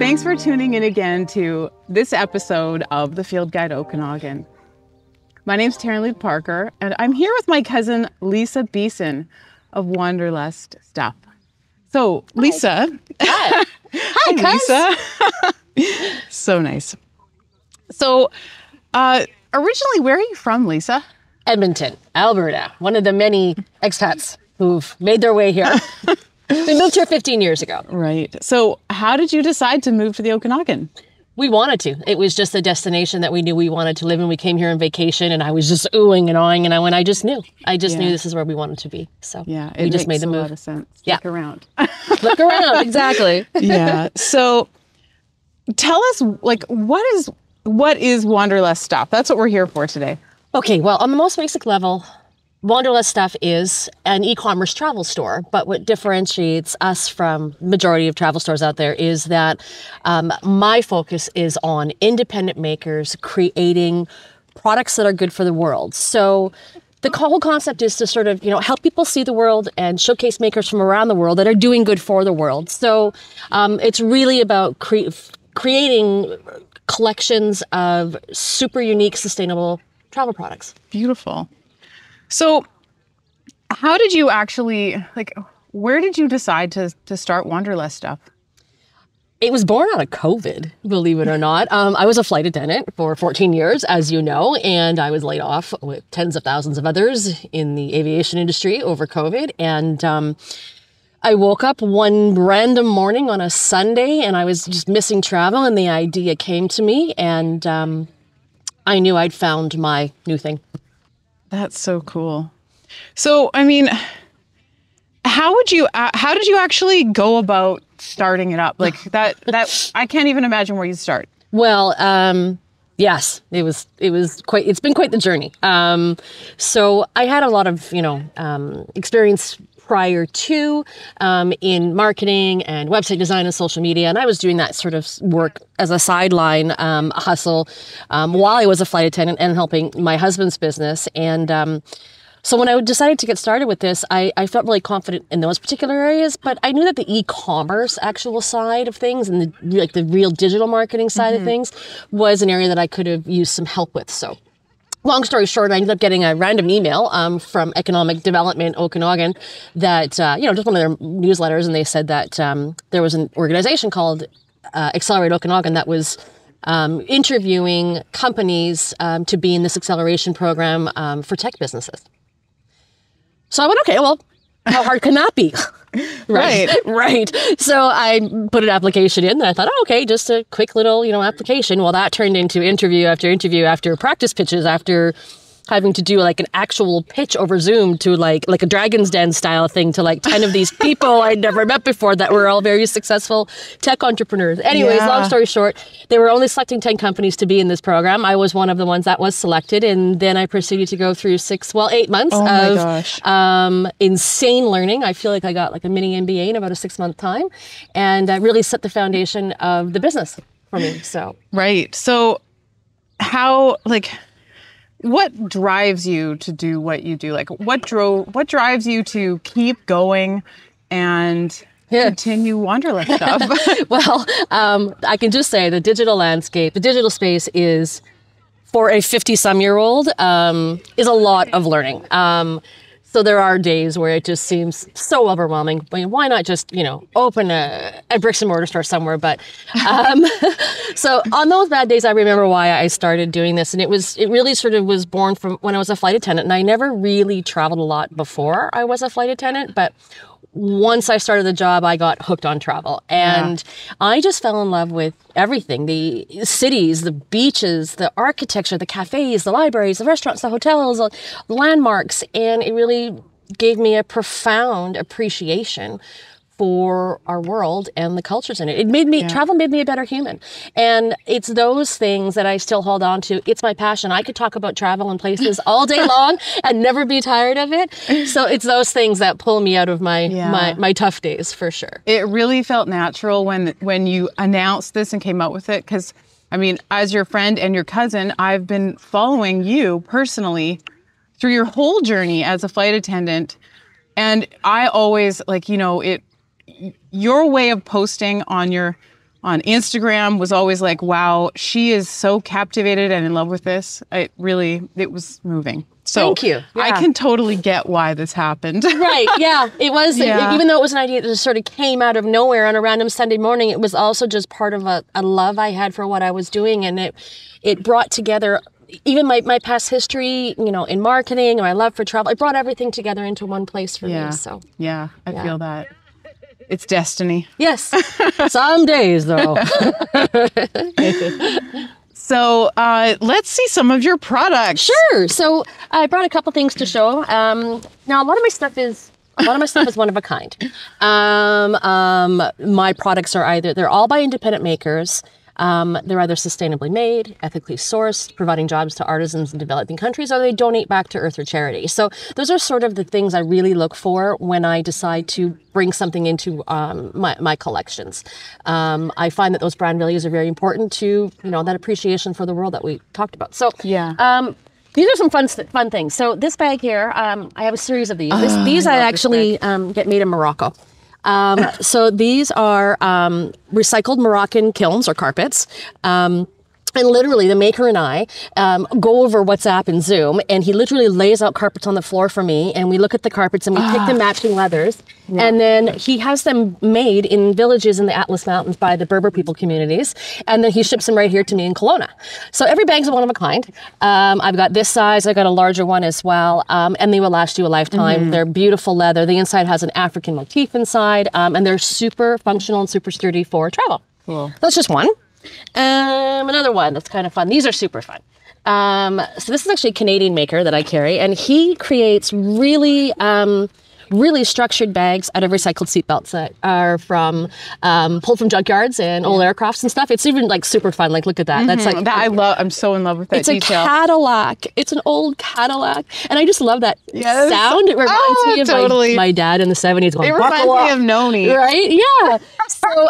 Thanks for tuning in again to this episode of The Field Guide Okanagan. My name's Taryn Lee Parker, and I'm here with my cousin, Leesa Beeson of Wanderlust Stuff. So, Leesa. Hi. Hi, Leesa. So nice. So, originally, where are you from, Leesa? Edmonton, Alberta, one of the many expats who've made their way here. We moved here 15 years ago. Right. So how did you decide to move to the Okanagan? We wanted to. It was just a destination that we knew we wanted to live in. We came here on vacation and I was just oohing and awing and I just knew. I just knew this is where we wanted to be. So yeah, we just made the move. It makes a lot of sense. Yeah. Look around. Look around. Exactly. Yeah. So tell us, like, what is Wanderlust Stuff? That's what we're here for today. Okay. Well, on the most basic level, Wanderlust Stuff is an e-commerce travel store, but what differentiates us from majority of travel stores out there is that my focus is on independent makers creating products that are good for the world. So the whole concept is to sort of, you know, help people see the world and showcase makers from around the world that are doing good for the world. So it's really about creating collections of super unique, sustainable travel products. Beautiful. So how did you actually, like, where did you decide to start Wanderlust Stuff? It was born out of COVID, believe it or not. I was a flight attendant for 14 years, as you know, and I was laid off with tens of thousands of others in the aviation industry over COVID. And I woke up one random morning on a Sunday and I was just missing travel and the idea came to me and I knew I'd found my new thing. That's so cool. So, I mean, how did you actually go about starting it up? Like that I can't even imagine where you start. Well, yes, it's been quite the journey. So I had a lot of, you know, experience prior to in marketing and website design and social media. And I was doing that sort of work as a sideline hustle while I was a flight attendant and helping my husband's business. And so when I decided to get started with this, I felt really confident in those particular areas, but I knew that the e-commerce actual side of things and the real digital marketing side of things was an area that I could have used some help with. So long story short, I ended up getting a random email from Economic Development Okanagan that, you know, just one of their newsletters, and they said that there was an organization called Accelerate Okanagan that was interviewing companies to be in this acceleration program for tech businesses. So I went, okay, well, how hard can that be? Right. So I put an application in and I thought, oh, okay, just a quick little, you know, application. Well, that turned into interview after interview after practice pitches after having to do like an actual pitch over Zoom to like a Dragon's Den style thing to like 10 of these people I'd never met before that were all very successful tech entrepreneurs. Anyways, long story short, they were only selecting 10 companies to be in this program. I was one of the ones that was selected. And then I proceeded to go through 8 months of insane learning. I feel like I got like a mini MBA in about a 6-month time. And that really set the foundation of the business for me. So, right. So how, like, what drives you to do what you do? Like what drives you to keep going and continue Wanderlust Stuff? Well, I can just say the digital landscape, the digital space is, for a 50-some-year-old, is a lot of learning. So there are days where it just seems so overwhelming. I mean, why not just, you know, open a bricks and mortar store somewhere? But so on those bad days, I remember why I started doing this. And it really was born from when I was a flight attendant. And I never really traveled a lot before I was a flight attendant. But once I started the job, I got hooked on travel. And I just fell in love with everything. The cities, the beaches, the architecture, the cafes, the libraries, the restaurants, the hotels, the landmarks. And it really gave me a profound appreciation for our world and the cultures in it. It made me, travel made me a better human. And it's those things that I still hold on to. It's my passion. I could talk about travel and places all day long and never be tired of it. So it's those things that pull me out of my tough days for sure. It really felt natural when you announced this and came out with it. 'Cause I mean, as your friend and your cousin, I've been following you personally through your whole journey as a flight attendant. And I always, like, you know, your way of posting on your on Instagram was always like, wow, she is so captivated and in love with this. It really, it was moving. So thank you. Yeah. I can totally get why this happened. Right. Yeah. It was, yeah. Even though it was an idea that just sort of came out of nowhere on a random Sunday morning, it was also just part of a love I had for what I was doing. And it brought together even my past history, you know, in marketing, and my love for travel. It brought everything together into one place for me. So yeah, I feel that. It's destiny. Yes. Some days, though. So let's see some of your products. Sure. So I brought a couple things to show. Now, a lot of my stuff is one of a kind. My products are they're all by independent makers. They're either sustainably made, ethically sourced, providing jobs to artisans in developing countries, or they donate back to Earth or charity. So those are sort of the things I really look for when I decide to bring something into my collections. I find that those brand values are very important to, you know, that appreciation for the world that we talked about. So yeah. These are some fun things. So this bag here, I have a series of these. These get made in Morocco. So these are recycled Moroccan kilns or carpets. And literally the maker and I go over WhatsApp and Zoom, and he literally lays out carpets on the floor for me, and we look at the carpets and we pick the matching leathers. Yeah. And then he has them made in villages in the Atlas Mountains by the Berber people communities, and then he ships them right here to me in Kelowna. So every bag's one of a kind. I've got this size, I've got a larger one as well, and they will last you a lifetime. Mm-hmm. They're beautiful leather. The inside has an African motif inside, and they're super functional and super sturdy for travel. Cool. That's just one. Another one that's kind of fun. These are super fun. So this is actually a Canadian maker that I carry, and he creates really, really structured bags out of recycled seatbelts that are from pulled from junkyards and old aircrafts and stuff. It's even like super fun. Like look at that. Mm-hmm. That's like that I love. I'm so in love with that. It's detail. A Cadillac. It's an old Cadillac, and I just love that sound. It reminds me of my dad in the '70s. Going, it reminds me of Noni, right? Yeah. So,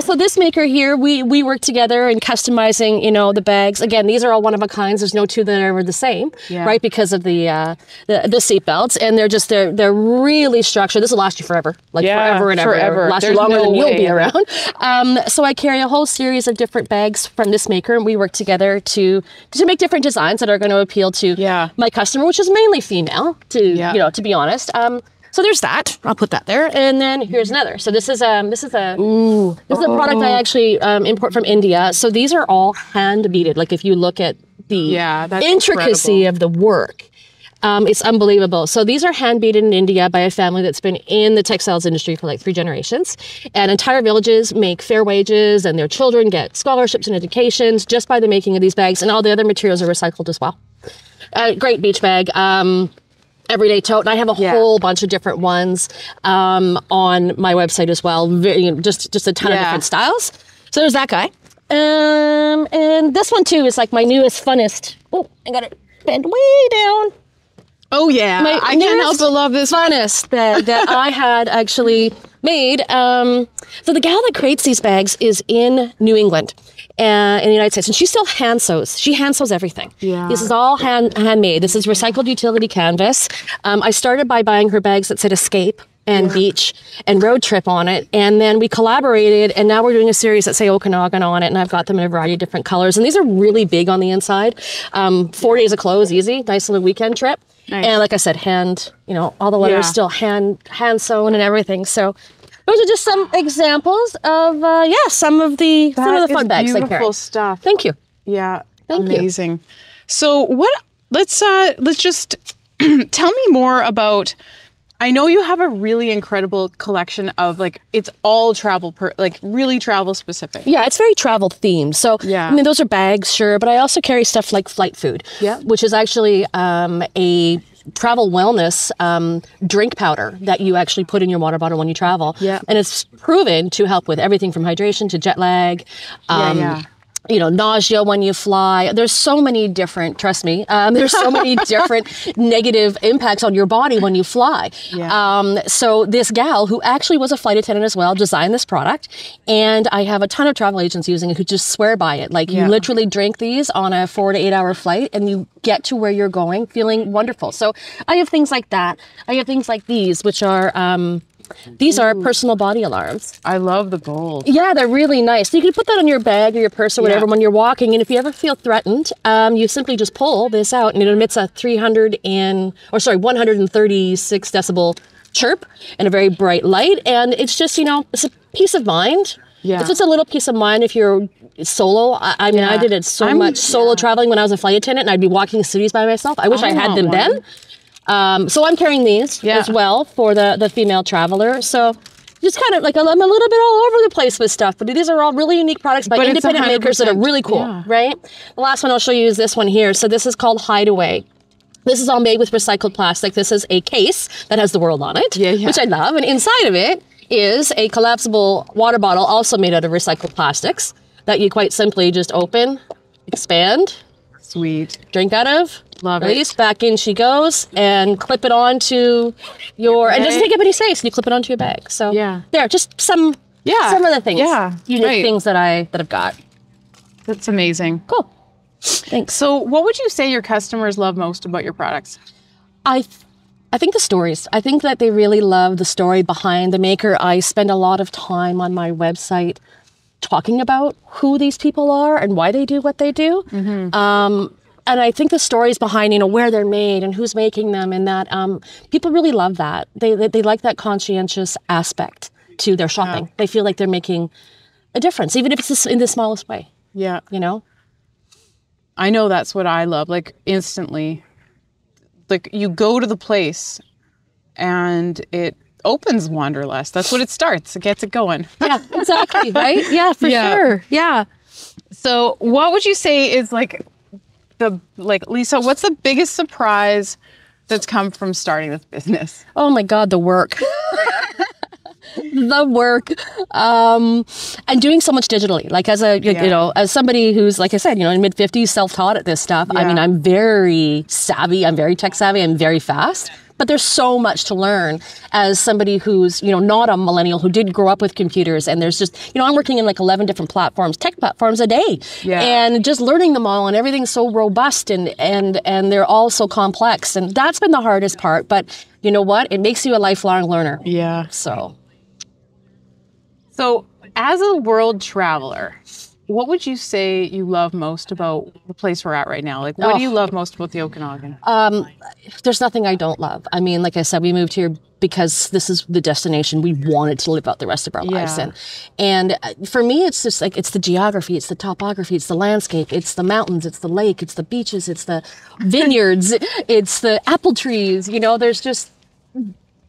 so this maker here, we work together in customizing, you know, the bags. Again, these are all one of a kinds. There's no two that are ever the same, right? Because of the seatbelts, and they're really structured. This will last you forever, like forever and ever. Last you longer than you'll be around. So I carry a whole series of different bags from this maker, and we work together to make different designs that are going to appeal to my customer, which is mainly female. You know, to be honest. So there's that. I'll put that there. And then here's another. So this is a product I actually import from India. So these are all hand beaded. Like if you look at the intricacy of the work, it's unbelievable. So these are hand beaded in India by a family that's been in the textiles industry for like 3 generations. And entire villages make fair wages, and their children get scholarships and educations just by the making of these bags. And all the other materials are recycled as well. Great beach bag. Everyday tote, and I have a whole bunch of different ones on my website as well. Just a ton of different styles. So there's that guy, and this one too is like my newest, funnest. Oh, I got it bent way down. Oh yeah, I can't help but love this funnest bag that I had actually made. So the gal that creates these bags is in New England. In the United States, and she still hand sews. She hand sews everything. Yeah. This is all handmade. This is recycled utility canvas. I started by buying her bags that said Escape and Beach and Road Trip on it, and then we collaborated, and now we're doing a series that say Okanagan on it, and I've got them in a variety of different colors. And these are really big on the inside. 4 days of clothes, easy, nice little weekend trip. Nice. And like I said, hand, you know, all the letters still hand sewn and everything. So. Those are just some examples of some of the fun bags. Beautiful stuff. Thank you. Yeah, amazing. So let's just tell me more about. I know you have a really incredible collection of it's all travel, really travel specific. Yeah, it's very travel themed. So I mean, those are bags, sure, but I also carry stuff like Flight Food, which is actually a travel wellness drink powder that you actually put in your water bottle when you travel. Yeah. And it's proven to help with everything from hydration to jet lag, you know, nausea when you fly. There's so many different, trust me, there's so many different negative impacts on your body when you fly. Yeah. So this gal, who actually was a flight attendant as well, designed this product. And I have a ton of travel agents using it who just swear by it. Like you literally drink these on a 4 to 8 hour flight, and you get to where you're going feeling wonderful. So I have things like that. I have things like these, which are These are personal body alarms. I love the gold. Yeah, they're really nice. You can put that on your bag or your purse or whatever when you're walking. And if you ever feel threatened, you simply just pull this out and it emits a 136 decibel chirp and a very bright light. And it's just, you know, it's a peace of mind. Yeah. It's just a little peace of mind if you're solo. I mean, I did it so much solo traveling when I was a flight attendant and I'd be walking cities by myself. I wish I had them then. So I'm carrying these as well for the female traveler. So just kind of like, I'm a little bit all over the place with stuff, but these are all really unique products by independent makers that are really cool, right? The last one I'll show you is this one here. So this is called Hideaway. This is all made with recycled plastic. This is a case that has the world on it, which I love. And inside of it is a collapsible water bottle also made out of recycled plastics that you quite simply just open, expand. Sweet. Drink out of. Love release. It. Back in she goes and clip it onto your, and it doesn't take up any space. You clip it onto your bag. So there, just some of the things. Yeah. Unique things that I've got. That's amazing. Cool. Thanks. So what would you say your customers love most about your products? I think the stories. I think that they really love the story behind the maker. I spend a lot of time on my website talking about who these people are and why they do what they do. Mm-hmm. And I think the stories behind, you know, where they're made and who's making them, and that people really love that. They like that conscientious aspect to their shopping. They feel like they're making a difference, even if it's in the smallest way. Yeah. You know? I know that's what I love, like instantly. Like you go to the place and it opens Wanderlust. That's what it starts. It gets it going. Yeah, exactly. Right? Yeah, for sure. Yeah. So what would you say is like Leesa, what's the biggest surprise that's come from starting this business? Oh my God, the work. The work. And doing so much digitally. Like as a, you know, as somebody who's, like I said, you know, in mid-50s, self-taught at this stuff. Yeah. I mean, I'm very savvy. I'm very tech savvy. I'm very fast. But there's so much to learn as somebody who's, you know, not a millennial, who did grow up with computers. And there's just, you know, I'm working in like 11 different platforms, tech platforms a day. Yeah. And just learning them all, and everything's so robust and they're all so complex. And that's been the hardest part. But you know what? It makes you a lifelong learner. Yeah. So as a world traveler, what would you say you love most about the place we're at right now? Like, what do you love most about the Okanagan? There's nothing I don't love. I mean, like I said, we moved here because this is the destination we wanted to live out the rest of our lives in. And for me, it's just like, it's the geography, it's the topography, it's the landscape, it's the mountains, it's the lake, it's the beaches, it's the vineyards, it's the apple trees. You know, there's just...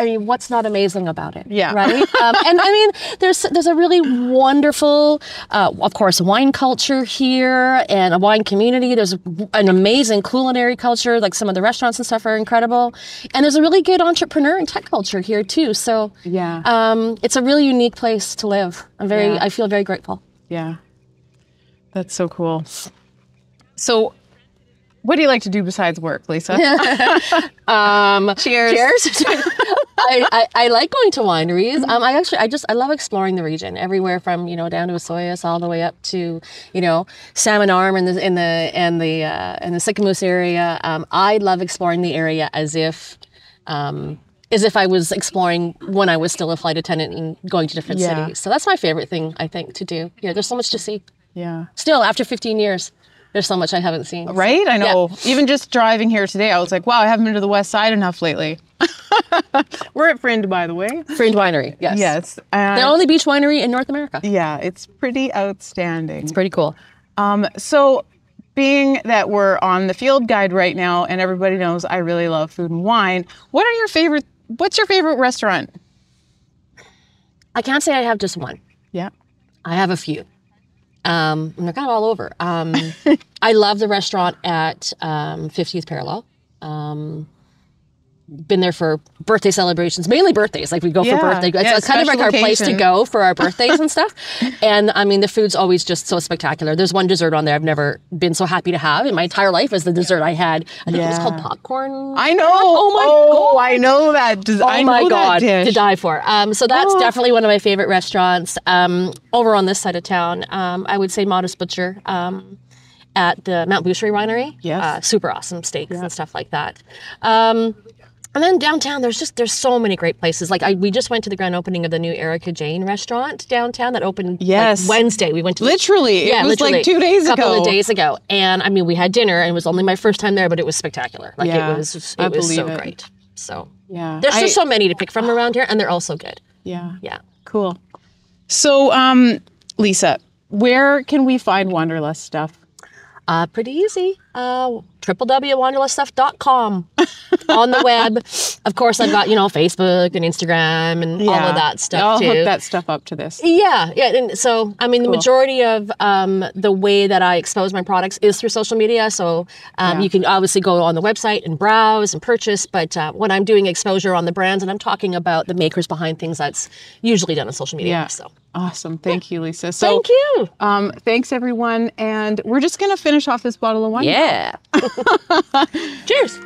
I mean, what's not amazing about it? Yeah. Right? And I mean, there's a really wonderful, of course, wine culture here and a wine community. There's an amazing culinary culture. Like some of the restaurants and stuff are incredible. And there's a really good entrepreneur and tech culture here too. So it's a really unique place to live. I feel very grateful. Yeah. That's so cool. So what do you like to do besides work, Leesa? Cheers. I like going to wineries. I love exploring the region, everywhere from, you know, down to Osoyoos all the way up to, you know, Salmon Arm and the Sicamous area. I love exploring the area as if I was exploring when I was still a flight attendant and going to different cities. So that's my favorite thing, I think, to do. Yeah, there's so much to see. Yeah. Still, after 15 years. There's so much I haven't seen. Right? I know. Yeah. Even just driving here today, I was like, wow, I haven't been to the west side enough lately. We're at Frind, by the way. Frind Winery, yes. Yes. The only beach winery in North America. Yeah, it's pretty outstanding. It's pretty cool. So being that we're on the Field Guide right now and everybody knows I really love food and wine, what's your favorite restaurant? I can't say I have just one. Yeah. I have a few. And they're kind of all over. I love the restaurant at 50th Parallel. Been there for birthday celebrations, mainly birthdays. Like we go for birthday. It's kind of like our place to go for our birthdays and stuff. And I mean, the food's always just so spectacular. There's one dessert on there I've never been so happy to have in my entire life as the dessert I had. I think it was called popcorn. I know. Oh my God. I know that. Oh my God. That dish. To die for. So that's definitely one of my favorite restaurants. Over on this side of town, I would say Modest Butcher. At the Mount Boucherie Winery. Super awesome steaks and stuff like that. And then downtown, there's so many great places. Like we just went to the grand opening of the new Erica Jane restaurant downtown that opened like Wednesday. We went to literally 2 days ago, a couple of days ago. And I mean, we had dinner, and it was only my first time there, but it was spectacular. Like it was great. So yeah, there's just so many to pick from around here, and they're all so good. Yeah, yeah, cool. So, Leesa, where can we find Wanderlust Stuff? Pretty easy. www.wanderluststuff.com on the web. Of course, I've got, Facebook and Instagram and all of that stuff I'll too. I'll hook that stuff up to this. Yeah. Yeah. And so, I mean, the majority of the way that I expose my products is through social media. So you can obviously go on the website and browse and purchase. But when I'm doing exposure on the brands and I'm talking about the makers behind things, that's usually done on social media. Yeah. So. Awesome. Thank you, Leesa. So, thank you. Thanks, everyone. And we're just going to finish off this bottle of wine. Yeah. Cheers.